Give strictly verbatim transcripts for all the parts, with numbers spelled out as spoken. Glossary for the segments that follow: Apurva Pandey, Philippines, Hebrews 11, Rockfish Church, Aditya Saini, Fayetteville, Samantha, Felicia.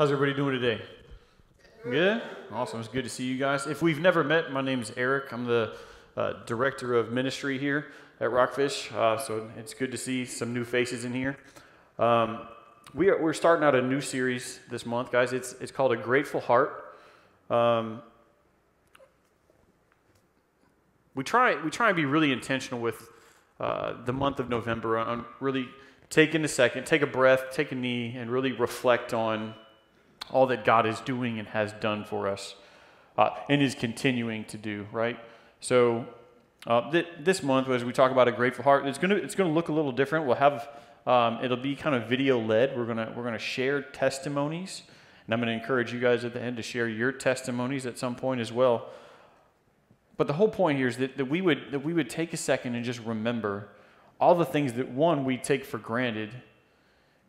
How's everybody doing today? Good? Awesome. It's good to see you guys. If we've never met, my name's Eric. I'm the uh, director of ministry here at Rockfish, uh, so it's good to see some new faces in here. Um, we are, we're starting out a new series this month, guys. It's, it's called A Grateful Heart. Um, we, try, we try and be really intentional with uh, the month of November on really taking a second, take a breath, take a knee, and really reflect on all that God is doing and has done for us uh, and is continuing to do, right? So uh, th this month, as we talk about a grateful heart, it's going to it's gonna look a little different. We'll have, um, it'll be kind of video-led. We're going we're gonna share testimonies, and I'm going to encourage you guys at the end to share your testimonies at some point as well. But the whole point here is that, that, we would, that we would take a second and just remember all the things that, one, we take for granted.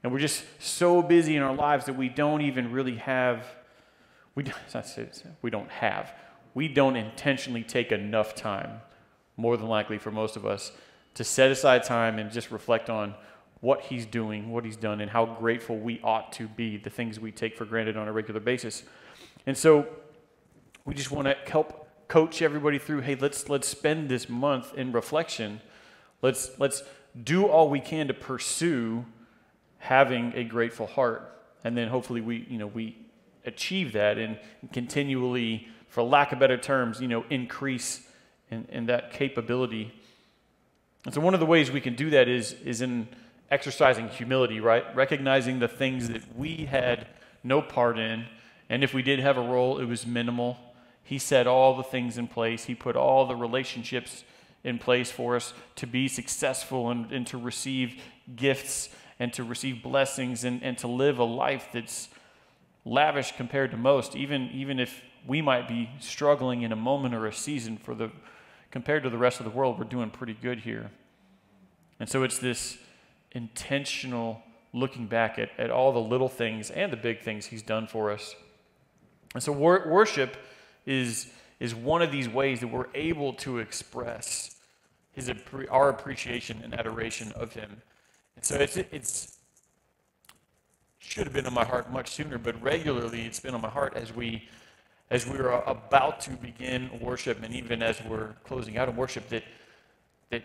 And we're just so busy in our lives that we don't even really have, we don't, we don't have, we don't intentionally take enough time, more than likely for most of us, to set aside time and just reflect on what he's doing, what he's done, and how grateful we ought to be, the things we take for granted on a regular basis. And so we just want to help coach everybody through, hey, let's, let's spend this month in reflection. Let's, let's do all we can to pursue having a grateful heart, and then hopefully we, you know, we achieve that and continually, for lack of better terms, you know, increase in, in that capability. And so one of the ways we can do that is, is in exercising humility, right? Recognizing the things that we had no part in, and if we did have a role, it was minimal. He set all the things in place. He put all the relationships in place for us to be successful and, and to receive gifts and to receive blessings and, and to live a life that's lavish compared to most, even, even if we might be struggling in a moment or a season for the, compared to the rest of the world, we're doing pretty good here. And so it's this intentional looking back at, at all the little things and the big things he's done for us. And so wor worship is, is one of these ways that we're able to express his, our appreciation and adoration of him. And so it's, it's should have been on my heart much sooner, but regularly it's been on my heart as we, as we were about to begin worship, and even as we're closing out in worship, that, that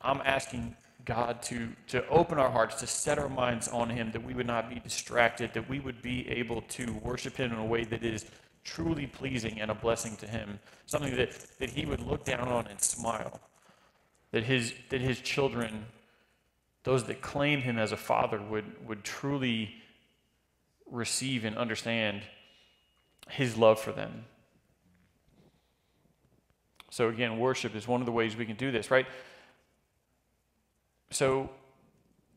I'm asking God to, to open our hearts, to set our minds on him, that we would not be distracted, that we would be able to worship him in a way that is truly pleasing and a blessing to him, something that, that he would look down on and smile, that his, that his children, those that claim him as a father, would, would truly receive and understand his love for them. So again, worship is one of the ways we can do this, right? So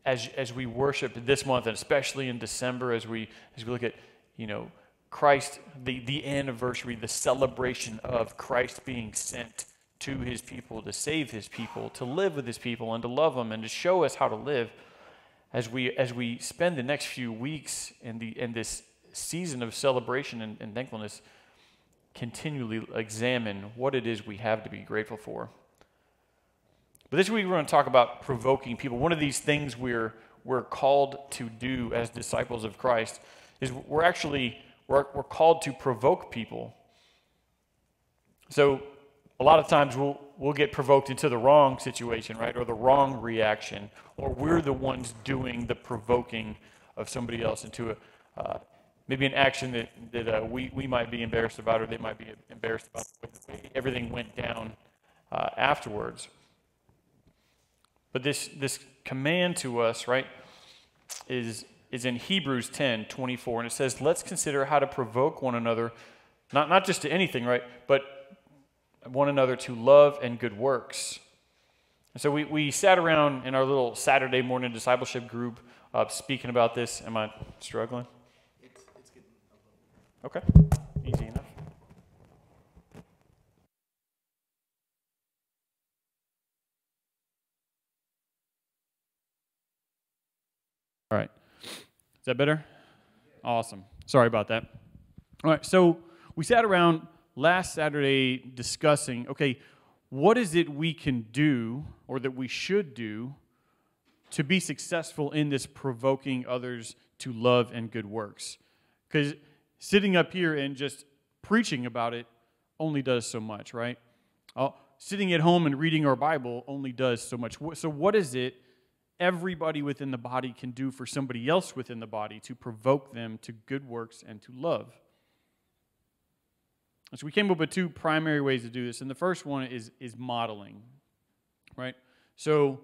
as, as we worship this month, and especially in December, as we, as we look at, you know, Christ, the, the anniversary, the celebration of Christ being sent to his people, to save his people, to live with his people, and to love them, and to show us how to live. As we as we spend the next few weeks in the in this season of celebration and, and thankfulness, continually examine what it is we have to be grateful for. But this week we're going to talk about provoking people. One of these things we're we're called to do as disciples of Christ is we're actually we're we're called to provoke people. So a lot of times we'll, we'll get provoked into the wrong situation, right, or the wrong reaction, or we're the ones doing the provoking of somebody else into a, uh, maybe an action that, that uh, we, we might be embarrassed about, or they might be embarrassed about the way everything went down uh, afterwards. But this, this command to us, right, is, is in Hebrews ten twenty-four, and it says, let's consider how to provoke one another, not, not just to anything, right, but one another to love and good works. And so we, we sat around in our little Saturday morning discipleship group uh, speaking about this. Am I struggling? It's, it's good. Okay, easy enough. All right, is that better? Yeah. Awesome, sorry about that. All right, so we sat around last Saturday discussing, okay, what is it we can do or that we should do to be successful in this provoking others to love and good works? Because sitting up here and just preaching about it only does so much, right? Uh, sitting at home and reading our Bible only does so much. So what is it everybody within the body can do for somebody else within the body to provoke them to good works and to love? And so we came up with two primary ways to do this. And the first one is, is modeling, right? So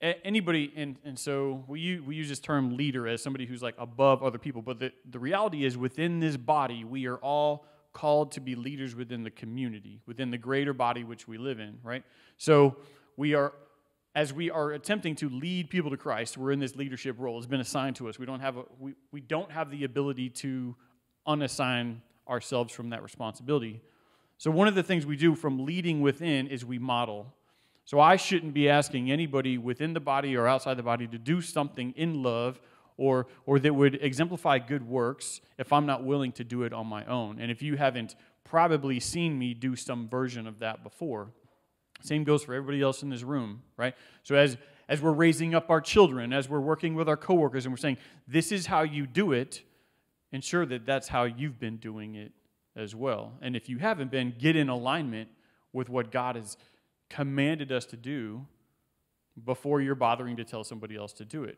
anybody, and, and so we use, we use this term leader as somebody who's like above other people, but the, the reality is within this body, we are all called to be leaders within the community, within the greater body which we live in, right? So we are, as we are attempting to lead people to Christ, we're in this leadership role. It's been assigned to us. We don't have, a, we, we don't have the ability to unassign ourselves from that responsibility. So one of the things we do from leading within is we model. So I shouldn't be asking anybody within the body or outside the body to do something in love or, or that would exemplify good works if I'm not willing to do it on my own. And if you haven't probably seen me do some version of that before, same goes for everybody else in this room, right? So as, as we're raising up our children, as we're working with our coworkers and we're saying, this is how you do it, ensure that that's how you've been doing it as well. And if you haven't been, get in alignment with what God has commanded us to do before you're bothering to tell somebody else to do it.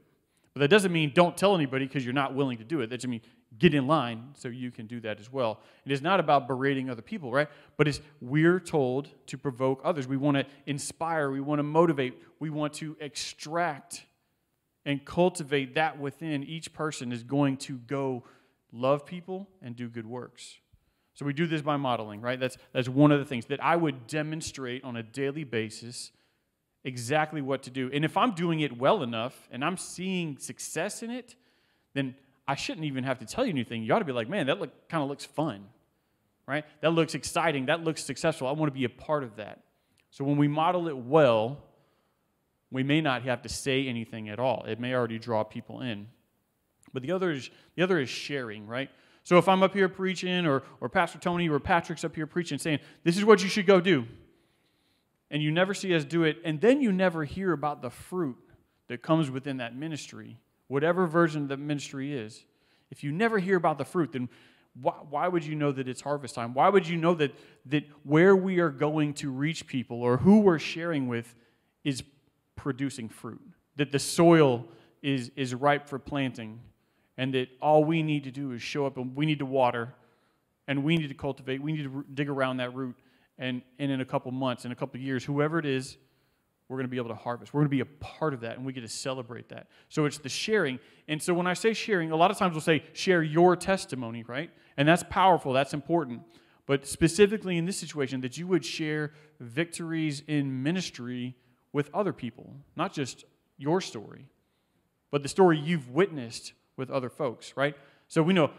But that doesn't mean don't tell anybody because you're not willing to do it. That just means get in line so you can do that as well. It is not about berating other people, right? But it's we're told to provoke others. We want to inspire. We want to motivate. We want to extract and cultivate that within each person is going to go love people and do good works. So we do this by modeling, right? That's, that's one of the things that I would demonstrate on a daily basis exactly what to do. And if I'm doing it well enough and I'm seeing success in it, then I shouldn't even have to tell you anything. You ought to be like, man, that look, kind of looks fun, right? That looks exciting. That looks successful. I want to be a part of that. So when we model it well, we may not have to say anything at all. It may already draw people in. But the other is, the other is sharing, right? So if I'm up here preaching or, or Pastor Tony or Patrick's up here preaching saying, this is what you should go do, and you never see us do it, and then you never hear about the fruit that comes within that ministry, whatever version of the ministry is, if you never hear about the fruit, then why, why would you know that it's harvest time? Why would you know that, that where we are going to reach people or who we're sharing with is producing fruit, that the soil is, is ripe for planting? And that all we need to do is show up, and we need to water, and we need to cultivate, we need to dig around that root, and, and in a couple months, in a couple years, whoever it is, we're going to be able to harvest. We're going to be a part of that, and we get to celebrate that. So it's the sharing. And so when I say sharing, a lot of times we'll say, share your testimony, right? And that's powerful, that's important. But specifically in this situation, that you would share victories in ministry with other people, not just your story, but the story you've witnessed with other folks, right? So we know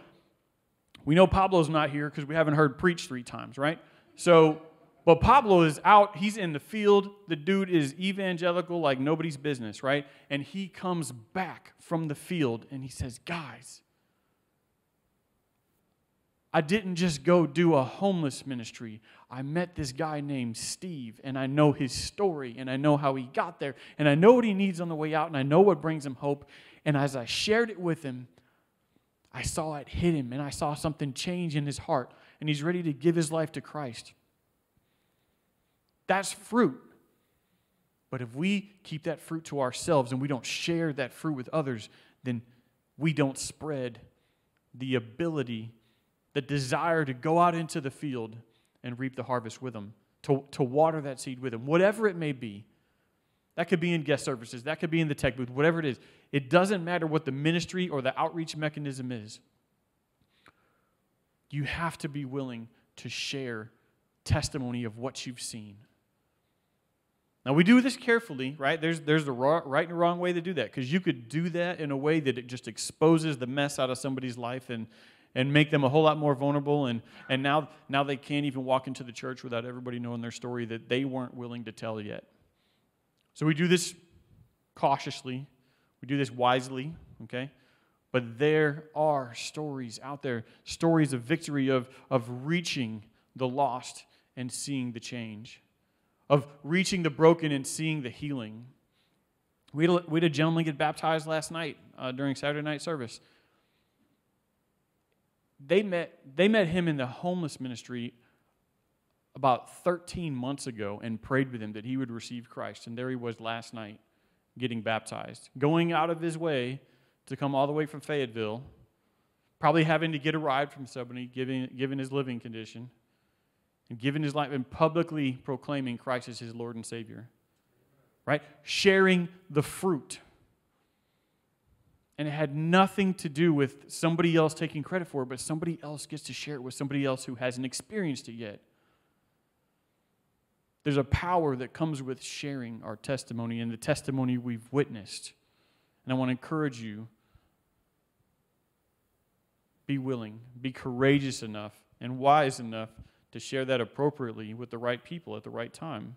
we know Pablo's not here because we haven't heard preach three times, right? So, but Pablo is out. He's in the field. The dude is evangelical like nobody's business, right? And he comes back from the field and he says, guys, I didn't just go do a homeless ministry. I met this guy named Steve, and I know his story, and I know how he got there, and I know what he needs on the way out, and I know what brings him hope. And as I shared it with him, I saw it hit him, and I saw something change in his heart, and he's ready to give his life to Christ. That's fruit. But if we keep that fruit to ourselves and we don't share that fruit with others, then we don't spread the ability, the desire to go out into the field and reap the harvest with them, to, to water that seed with them, whatever it may be. That could be in guest services. That could be in the tech booth, whatever it is. It doesn't matter what the ministry or the outreach mechanism is. You have to be willing to share testimony of what you've seen. Now, we do this carefully, right? There's, there's the right and wrong way to do that, because you could do that in a way that it just exposes the mess out of somebody's life and, and make them a whole lot more vulnerable, and, and now, now they can't even walk into the church without everybody knowing their story that they weren't willing to tell yet. So we do this cautiously, we do this wisely, okay? But there are stories out there, stories of victory, of, of reaching the lost and seeing the change, of reaching the broken and seeing the healing. We had a, we had a gentleman get baptized last night uh, during Saturday night service. They met they met him in the homeless ministry about thirteen months ago and prayed with him that he would receive Christ. And there he was last night getting baptized, going out of his way to come all the way from Fayetteville, probably having to get a ride from somebody, given, given his living condition, and giving his life and publicly proclaiming Christ as his Lord and Savior, right? Sharing the fruit. And it had nothing to do with somebody else taking credit for it, but somebody else gets to share it with somebody else who hasn't experienced it yet. There's a power that comes with sharing our testimony and the testimony we've witnessed. And I want to encourage you, be willing, be courageous enough and wise enough to share that appropriately with the right people at the right time.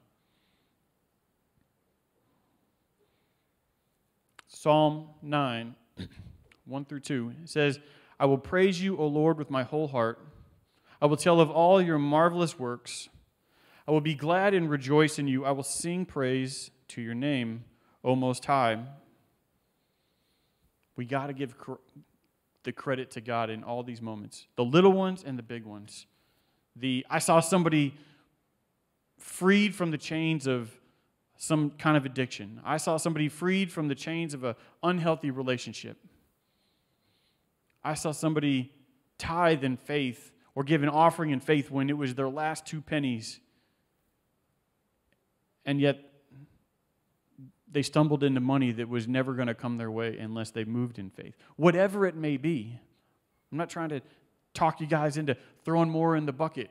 Psalm nine, one through two, it says, I will praise you, O Lord, with my whole heart. I will tell of all your marvelous works. I will be glad and rejoice in you. I will sing praise to your name, O Most High. We got to give cr- the credit to God in all these moments, the little ones and the big ones. The I saw somebody freed from the chains of some kind of addiction. I saw somebody freed from the chains of an unhealthy relationship. I saw somebody tithe in faith or give an offering in faith when it was their last two pennies, and yet they stumbled into money that was never going to come their way unless they moved in faith. Whatever it may be, I'm not trying to talk you guys into throwing more in the bucket.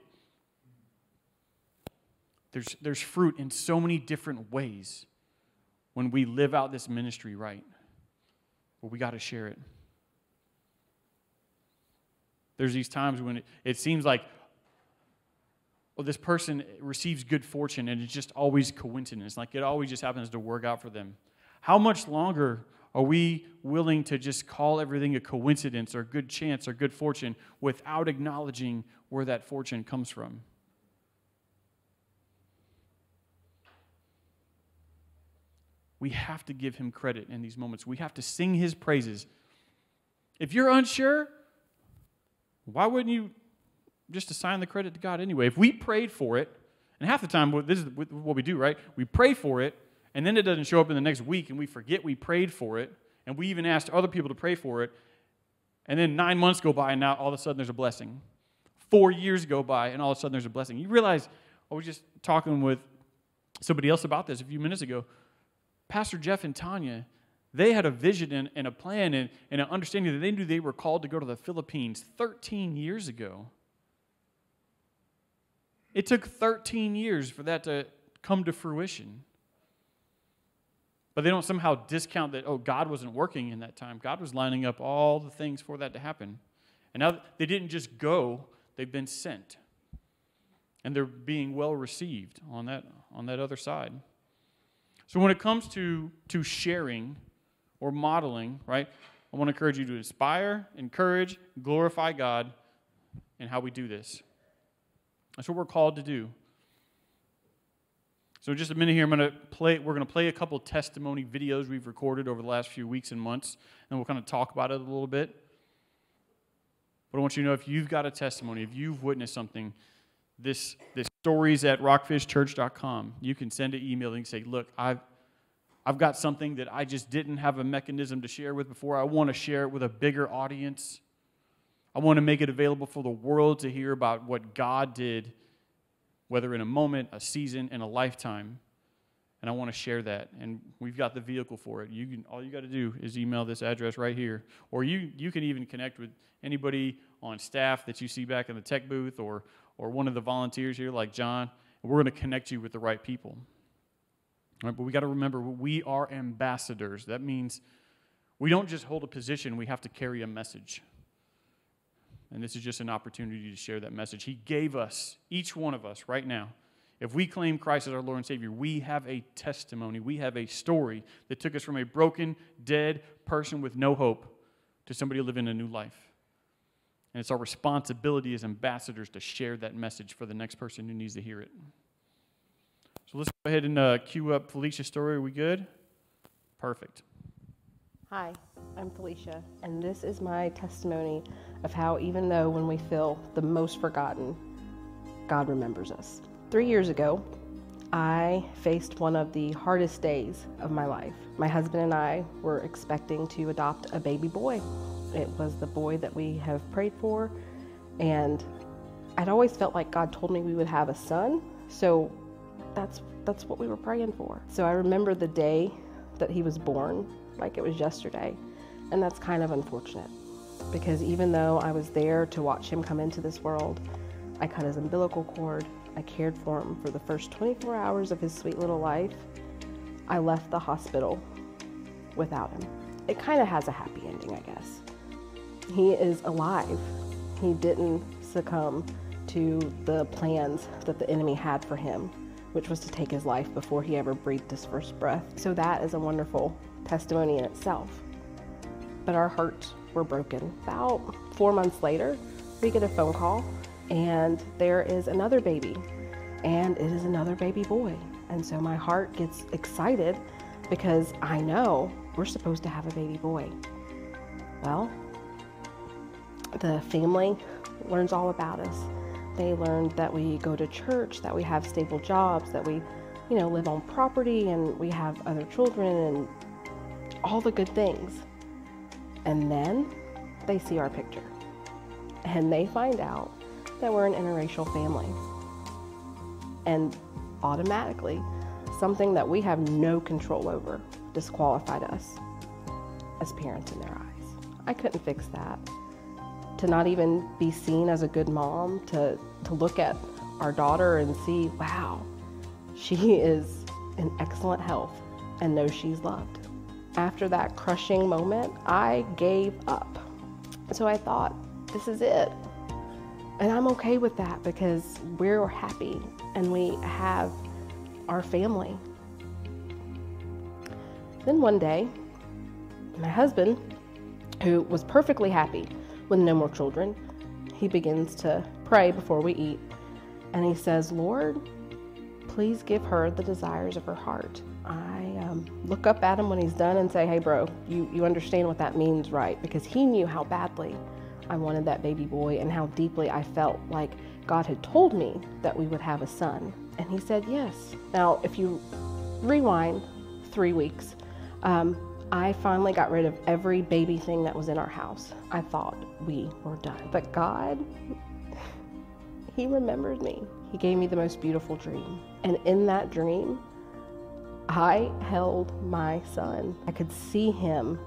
There's, there's fruit in so many different ways when we live out this ministry right. But we got to share it. There's these times when it, it seems like, well, this person receives good fortune and it's just always coincidence. Like it always just happens to work out for them. How much longer are we willing to just call everything a coincidence or good chance or good fortune without acknowledging where that fortune comes from? We have to give him credit in these moments. We have to sing his praises. If you're unsure, why wouldn't you just assign the credit to God anyway? If we prayed for it, and half the time, this is what we do, right? We pray for it, and then it doesn't show up in the next week, and we forget we prayed for it, and we even asked other people to pray for it, and then nine months go by, and now all of a sudden there's a blessing. Four years go by, and all of a sudden there's a blessing. You realize, I was just talking with somebody else about this a few minutes ago. Pastor Jeff and Tanya, they had a vision and, and a plan and, and an understanding that they knew they were called to go to the Philippines thirteen years ago. It took thirteen years for that to come to fruition. But they don't somehow discount that, oh, God wasn't working in that time. God was lining up all the things for that to happen. And now they didn't just go, they've been sent. And they're being well received on that, on that other side. So when it comes to, to sharing or modeling, right, I want to encourage you to inspire, encourage, glorify God in how we do this. That's what we're called to do. So in just a minute here, I'm going to play, we're going to play a couple testimony videos we've recorded over the last few weeks and months, and we'll kind of talk about it a little bit. But I want you to know if you've got a testimony, if you've witnessed something, this this stories at rockfish church dot com. You can send an email and say, look, I've, I've got something that I just didn't have a mechanism to share with before. I want to share it with a bigger audience. I want to make it available for the world to hear about what God did, whether in a moment, a season, and a lifetime. And I want to share that. And we've got the vehicle for it. You can, all you got to do is email this address right here. Or you, you can even connect with anybody on staff that you see back in the tech booth or or one of the volunteers here like John, and we're going to connect you with the right people. All right, but we got to remember, we are ambassadors. That means we don't just hold a position, we have to carry a message. And this is just an opportunity to share that message. He gave us, each one of us right now, if we claim Christ as our Lord and Savior, we have a testimony, we have a story that took us from a broken, dead person with no hope to somebody living a new life. And it's our responsibility as ambassadors to share that message for the next person who needs to hear it. So let's go ahead and uh, cue up Felicia's story. Are we good? Perfect. Hi, I'm Felicia, and this is my testimony of how even though when we feel the most forgotten, God remembers us. Three years ago, I faced one of the hardest days of my life. My husband and I were expecting to adopt a baby boy. It was the boy that we have prayed for, and I'd always felt like God told me we would have a son, so that's that's what we were praying for. So I remember the day that he was born like it was yesterday, and that's kind of unfortunate because even though I was there to watch him come into this world, I cut his umbilical cord, I cared for him for the first twenty-four hours of his sweet little life, I left the hospital without him. It kind of has a happy ending, I guess. He is alive. He didn't succumb to the plans that the enemy had for him, which was to take his life before he ever breathed his first breath. So that is a wonderful testimony in itself. But our hearts were broken. About four months later, we get a phone call, and there is another baby, and it is another baby boy. And so my heart gets excited because I know we're supposed to have a baby boy. Well, the family learns all about us. They learned that we go to church, that we have stable jobs, that we, you know, live on property, and we have other children, and all the good things. And then they see our picture, and they find out that we're an interracial family. And automatically, something that we have no control over disqualified us as parents in their eyes. I couldn't fix that. To not even be seen as a good mom, to, to look at our daughter and see, wow, she is in excellent health and know she's loved. After that crushing moment, I gave up. So I thought, this is it. And I'm okay with that because we're happy and we have our family. Then one day, my husband, who was perfectly happy with no more children, he begins to pray before we eat. And he says, Lord, please give her the desires of her heart. I um, look up at him when he's done and say, hey bro, you, you understand what that means, right? Because he knew how badly I wanted that baby boy and how deeply I felt like God had told me that we would have a son. And he said, yes. Now, if you rewind three weeks, um, I finally got rid of every baby thing that was in our house. I thought we were done. But God, he remembered me. He gave me the most beautiful dream. And in that dream, I held my son. I could see him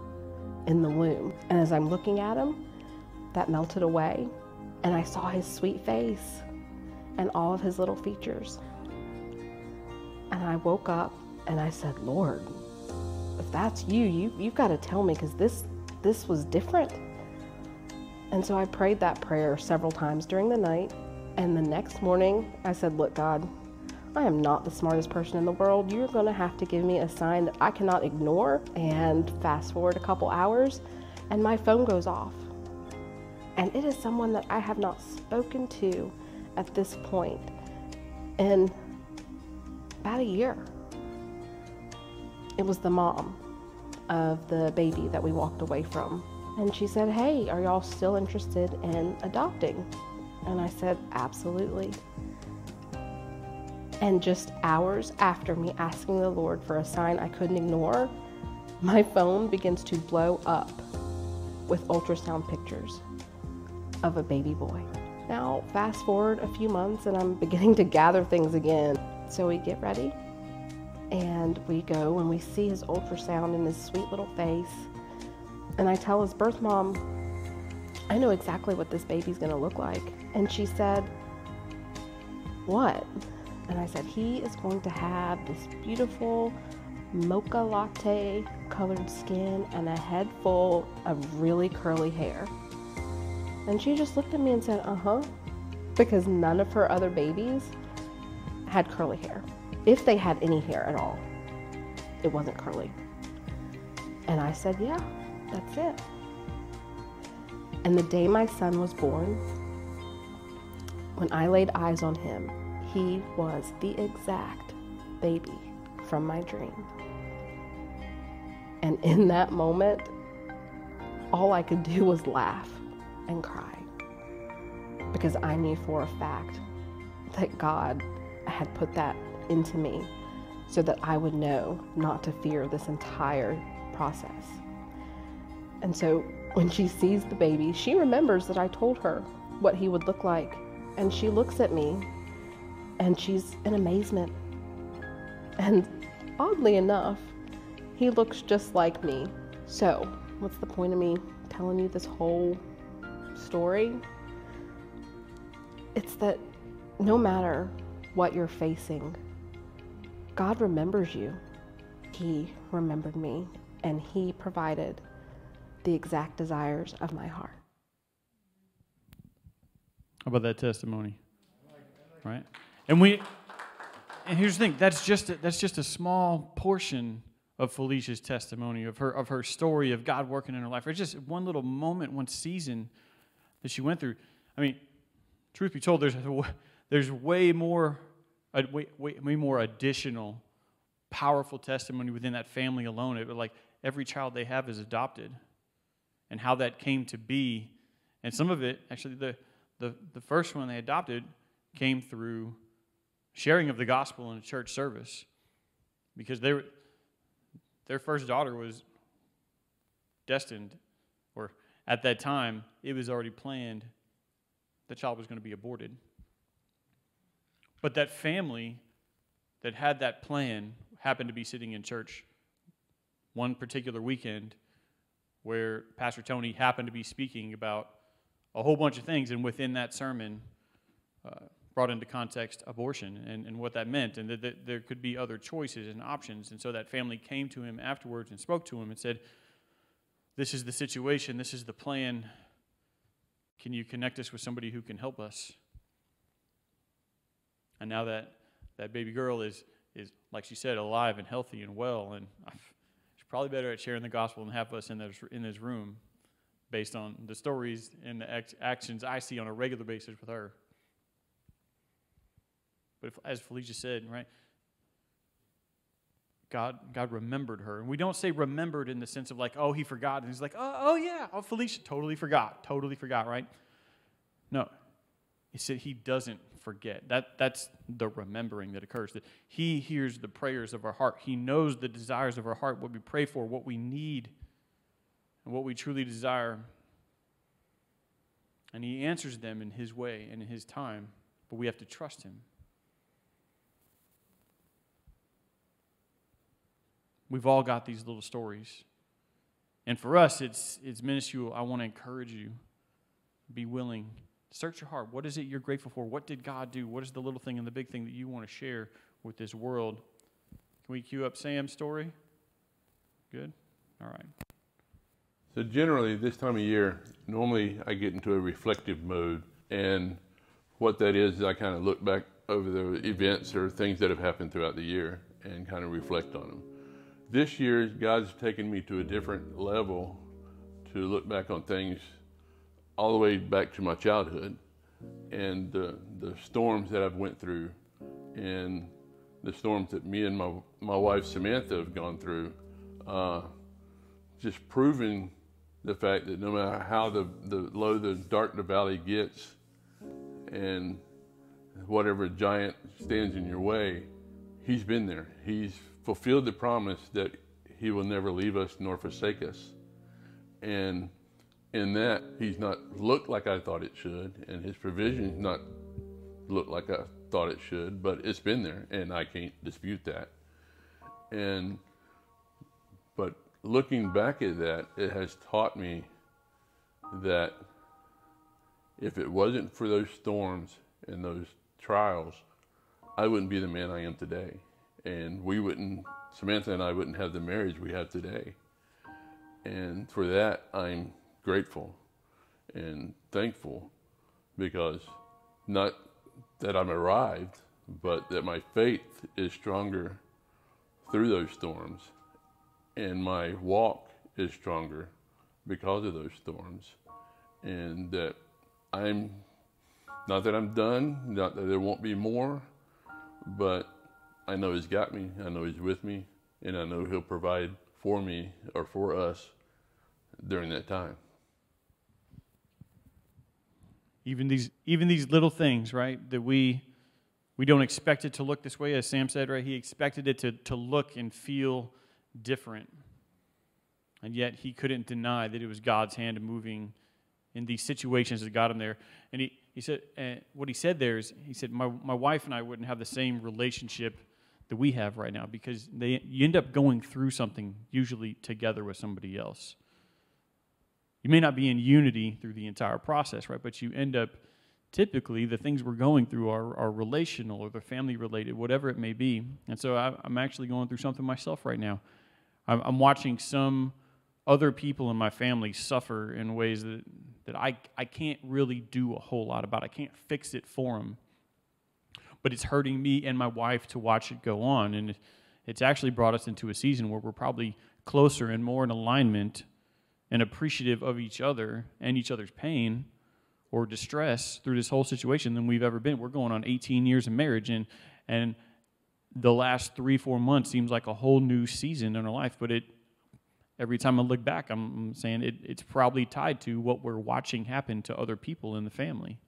in the womb. And as I'm looking at him, that melted away, and I saw his sweet face and all of his little features. And I woke up and I said, Lord, if that's you, you you've got to tell me, because this this was different. And so I prayed that prayer several times during the night, and the next morning I said, look, God, I am not the smartest person in the world. You're going to have to give me a sign that I cannot ignore. And fast forward a couple hours, and my phone goes off. And it is someone that I have not spoken to at this point in about a year. It was the mom of the baby that we walked away from. And she said, hey, are y'all still interested in adopting? And I said, absolutely. And just hours after me asking the Lord for a sign I couldn't ignore, my phone begins to blow up with ultrasound pictures of a baby boy. Now, fast forward a few months and I'm beginning to gather things again. So we get ready and we go and we see his ultrasound and his sweet little face. And I tell his birth mom, I know exactly what this baby's gonna look like. And she said, what? And I said, he is going to have this beautiful mocha latte colored skin and a head full of really curly hair. And she just looked at me and said, uh-huh, because none of her other babies had curly hair. If they had any hair at all, it wasn't curly. And I said, yeah, that's it. And the day my son was born, when I laid eyes on him, he was the exact baby from my dream. And in that moment, all I could do was laugh. and cry, because I knew for a fact that God had put that into me so that I would know not to fear this entire process. And so when she sees the baby, she remembers that I told her what he would look like, and she looks at me and she's in amazement. And oddly enough, he looks just like me. So what's the point of me telling you this whole story? It's that no matter what you're facing, God remembers you. He remembered me, and He provided the exact desires of my heart. How about that testimony? Right? And we, and here's the thing, that's just a, that's just a small portion of Felicia's testimony, of her of her story of God working in her life. It's just one little moment, one season that she went through. I mean, truth be told, there's there's way more way, way more additional powerful testimony within that family alone. It, like every child they have is adopted, and how that came to be. And some of it, actually, the the, the first one they adopted came through sharing of the gospel in a church service, because they were, their first daughter was destined, or at that time, it was already planned the child was going to be aborted. But that family that had that plan happened to be sitting in church one particular weekend where Pastor Tony happened to be speaking about a whole bunch of things, and within that sermon uh, brought into context abortion and, and what that meant, and that, that there could be other choices and options. And so that family came to him afterwards and spoke to him and said, this is the situation, this is the plan, can you connect us with somebody who can help us? And now that that baby girl is, is, like she said, alive and healthy and well, and she's probably better at sharing the gospel than half of us in this, in this room, based on the stories and the ex actions I see on a regular basis with her. But if, as Felicia said, right, God, God remembered her. And we don't say remembered in the sense of like, oh, He forgot. And He's like, oh, oh yeah, oh, Felicia totally forgot, totally forgot, right? No, He said He doesn't forget. That, that's the remembering that occurs. That He hears the prayers of our heart. He knows the desires of our heart, what we pray for, what we need, and what we truly desire. And He answers them in His way and in His time, but we have to trust Him. We've all got these little stories. And for us, it's, it's minuscule. I want to encourage you. Be willing. Search your heart. What is it you're grateful for? What did God do? What is the little thing and the big thing that you want to share with this world? Can we cue up Sam's story? Good? All right. So generally, this time of year, normally I get into a reflective mode, and what that is is I kind of look back over the events or things that have happened throughout the year and kind of reflect on them. This year, God's taken me to a different level to look back on things all the way back to my childhood and the, the storms that I've went through and the storms that me and my, my wife, Samantha, have gone through, uh, just proving the fact that no matter how the, the low, the dark the valley gets and whatever giant stands in your way, He's been there. He's fulfilled the promise that He will never leave us nor forsake us. And in that, He's not looked like I thought it should, and His provision's not looked like I thought it should, but it's been there, and I can't dispute that. And, but looking back at that, it has taught me that if it wasn't for those storms and those trials, I wouldn't be the man I am today. And we wouldn't, Samantha and I wouldn't have the marriage we have today. And for that, I'm grateful and thankful, because not that I'm arrived, but that my faith is stronger through those storms, and my walk is stronger because of those storms. And that I'm, not that I'm done, not that there won't be more, but I know He's got me, I know He's with me, and I know He'll provide for me or for us during that time. Even these, even these little things, right, that we we don't expect it to look this way, as Sam said, right? He expected it to, to look and feel different. And yet he couldn't deny that it was God's hand moving in these situations that got him there. And he, he said, uh, what he said there is, he said, my, my wife and I wouldn't have the same relationship that we have right now, because they you end up going through something usually together with somebody else. You may not be in unity through the entire process, right? But you end up, typically, the things we're going through are, are relational or they're family-related, whatever it may be. And so I, I'm actually going through something myself right now. I'm, I'm watching some other people in my family suffer in ways that, that I, I can't really do a whole lot about. I can't fix it for them. But it's hurting me and my wife to watch it go on. And it's actually brought us into a season where we're probably closer and more in alignment and appreciative of each other and each other's pain or distress through this whole situation than we've ever been. We're going on eighteen years of marriage, and and the last three, four months seems like a whole new season in our life, but it every time I look back, I'm saying it, it's probably tied to what we're watching happen to other people in the family.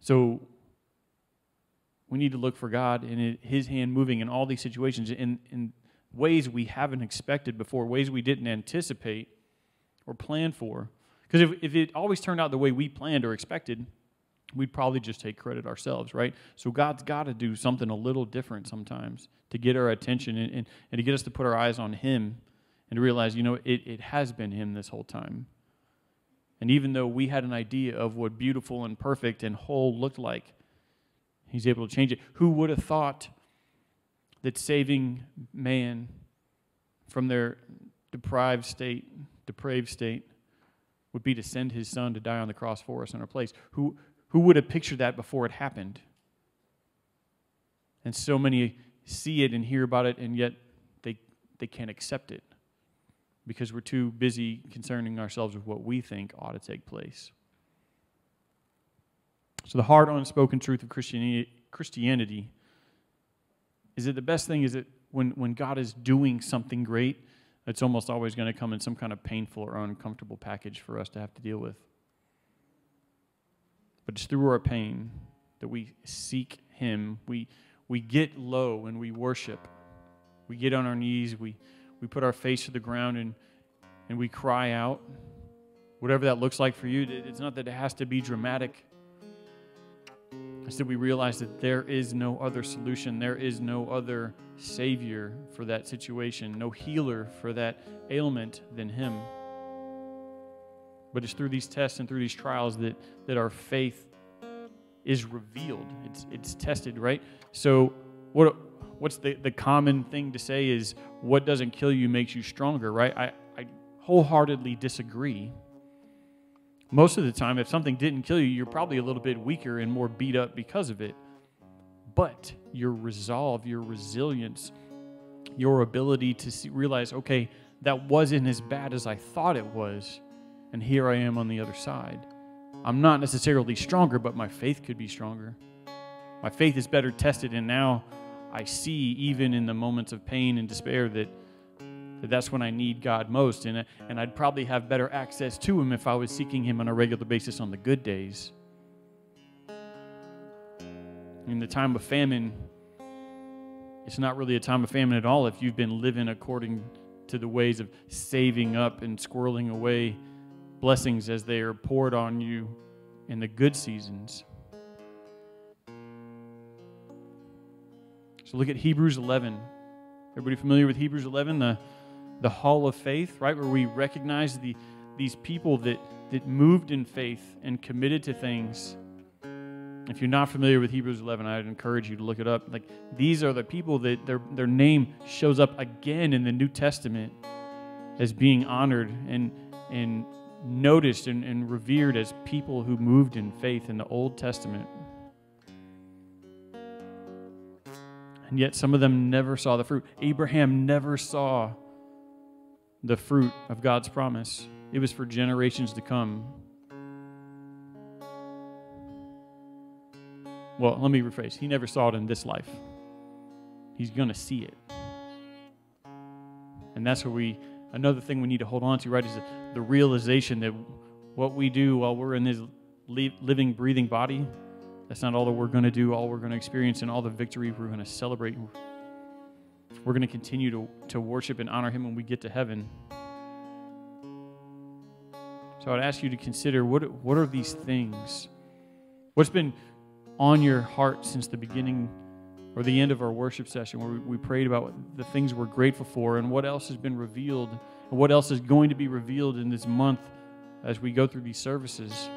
So we need to look for God and it, his hand moving in all these situations in, in ways we haven't expected before, ways we didn't anticipate or plan for. Because if, if it always turned out the way we planned or expected, we'd probably just take credit ourselves, right? So God's got to do something a little different sometimes to get our attention and, and, and to get us to put our eyes on him and to realize, you know, it, it has been him this whole time. And even though we had an idea of what beautiful and perfect and whole looked like, he's able to change it. Who would have thought that saving man from their deprived state, depraved state, would be to send his son to die on the cross for us in our place? Who, who would have pictured that before it happened? And so many see it and hear about it, and yet they, they can't accept it because we're too busy concerning ourselves with what we think ought to take place. So the hard, unspoken truth of Christianity, Christianity is that the best thing is that when, when God is doing something great, it's almost always going to come in some kind of painful or uncomfortable package for us to have to deal with. But it's through our pain that we seek him. We, we get low and we worship. We get on our knees. We, we put our face to the ground and, and we cry out. Whatever that looks like for you, it's not that it has to be dramatic. It's that we realize that there is no other solution. There is no other savior for that situation, no healer for that ailment than him. But it's through these tests and through these trials that, that our faith is revealed. It's, it's tested, right? So what what's the, the common thing to say is, what doesn't kill you makes you stronger, right? I, I wholeheartedly disagree. Most of the time, if something didn't kill you, you're probably a little bit weaker and more beat up because of it. But your resolve, your resilience, your ability to see, realize, okay, that wasn't as bad as I thought it was, and here I am on the other side. I'm not necessarily stronger, but my faith could be stronger. My faith is better tested, and now I see, even in the moments of pain and despair, that that's when I need God most, and, and I'd probably have better access to him if I was seeking him on a regular basis on the good days. In the time of famine, it's not really a time of famine at all if you've been living according to the ways of saving up and squirreling away blessings as they are poured on you in the good seasons. So look at Hebrews eleven. Everybody familiar with Hebrews eleven? The The hall of faith, right, where we recognize the, these people that, that moved in faith and committed to things. If you're not familiar with Hebrews eleven, I'd encourage you to look it up. Like, these are the people that their, their name shows up again in the New Testament as being honored and, and noticed and, and revered as people who moved in faith in the Old Testament. And yet some of them never saw the fruit. Abraham never saw the fruit of God's promise. It was for generations to come. Well, let me rephrase. He never saw it in this life. He's going to see it. And that's where we, another thing we need to hold on to, right, is the realization that what we do while we're in this living, breathing body, that's not all that we're going to do, all we're going to experience, and all the victory we're going to celebrate. We're going to continue to, to worship and honor him when we get to heaven. So I'd ask you to consider, what, what are these things? What's been on your heart since the beginning or the end of our worship session, where we prayed about the things we're grateful for and what else has been revealed and what else is going to be revealed in this month as we go through these services?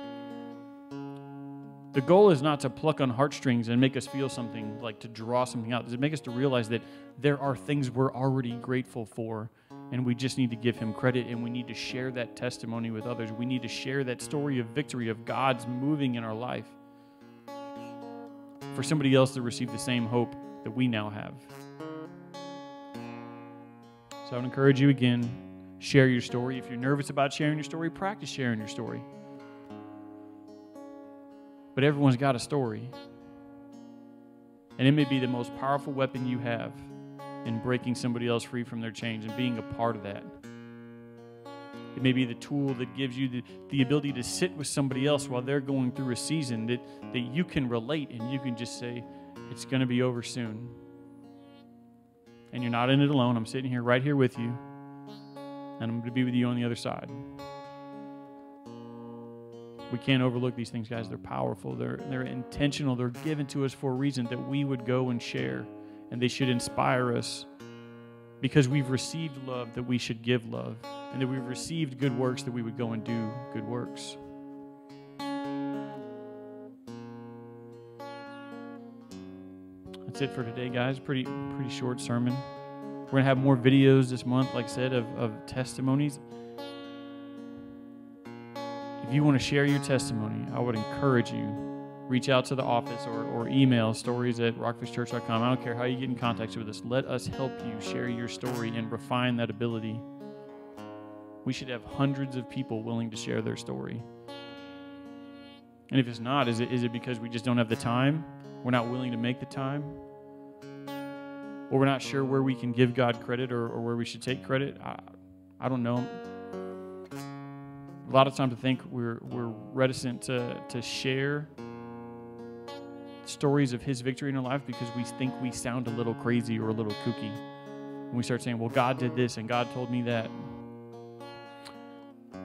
The goal is not to pluck on heartstrings and make us feel something, like to draw something out. Does it make us to realize that there are things we're already grateful for, and we just need to give him credit, and we need to share that testimony with others. We need to share that story of victory, of God's moving in our life, for somebody else to receive the same hope that we now have. So I would encourage you again, share your story. If you're nervous about sharing your story, practice sharing your story. But everyone's got a story. And it may be the most powerful weapon you have in breaking somebody else free from their chains and being a part of that. It may be the tool that gives you the, the ability to sit with somebody else while they're going through a season that, that you can relate, and you can just say, it's going to be over soon. And you're not in it alone. I'm sitting here right here with you, and I'm going to be with you on the other side. We can't overlook these things, guys. They're powerful. They're, they're intentional. They're given to us for a reason, that we would go and share, and they should inspire us, because we've received love that we should give love, and that we've received good works that we would go and do good works. That's it for today, guys. Pretty pretty short sermon. We're going to have more videos this month, like I said, of, of testimonies. If you want to share your testimony, I would encourage you, reach out to the office or, or email stories at rockfish church dot com. I don't care how you get in contact with us. Let us help you share your story and refine that ability. We should have hundreds of people willing to share their story. And if it's not, is it, is it because we just don't have the time? We're not willing to make the time? Or we're not sure where we can give God credit or, or where we should take credit? I, I don't know. A lot of times I think we're, we're reticent to, to share stories of his victory in our life because we think we sound a little crazy or a little kooky. And we start saying, well, God did this and God told me that.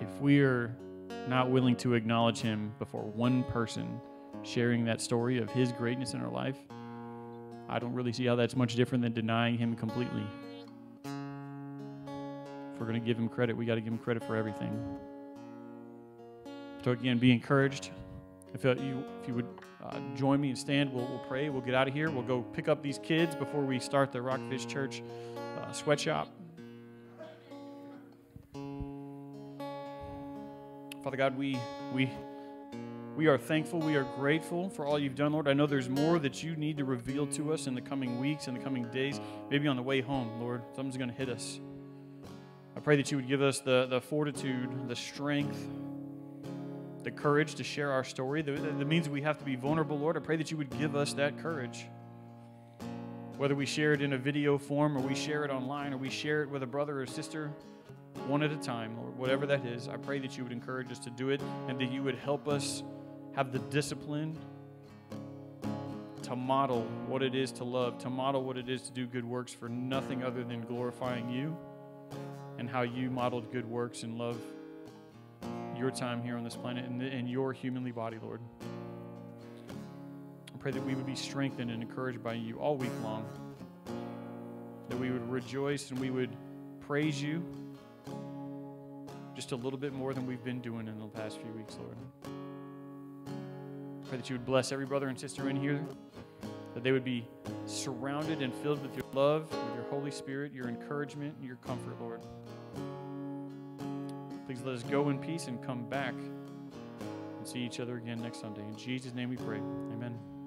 If we are not willing to acknowledge him before one person sharing that story of his greatness in our life, I don't really see how that's much different than denying him completely. If we're going to give him credit, we got to give him credit for everything. So again, be encouraged. If you, if you would uh, join me and stand, we'll, we'll pray. We'll get out of here. We'll go pick up these kids before we start the Rockfish Church uh, sweatshop. Father God, we, we, we are thankful. We are grateful for all you've done, Lord. I know there's more that you need to reveal to us in the coming weeks, in the coming days, maybe on the way home, Lord. Something's going to hit us. I pray that you would give us the, the fortitude, the strength, the courage to share our story. That means we have to be vulnerable, Lord. I pray that you would give us that courage. Whether we share it in a video form or we share it online or we share it with a brother or sister, one at a time, Lord, whatever that is, I pray that you would encourage us to do it and that you would help us have the discipline to model what it is to love, to model what it is to do good works for nothing other than glorifying you and how you modeled good works and love your time here on this planet and, and your humanly body, Lord. I pray that we would be strengthened and encouraged by you all week long, that we would rejoice and we would praise you just a little bit more than we've been doing in the past few weeks, Lord. I pray that you would bless every brother and sister in here, that they would be surrounded and filled with your love, with your Holy Spirit, your encouragement, and your comfort, Lord. Please let us go in peace and come back and see each other again next Sunday. In Jesus' name we pray. Amen.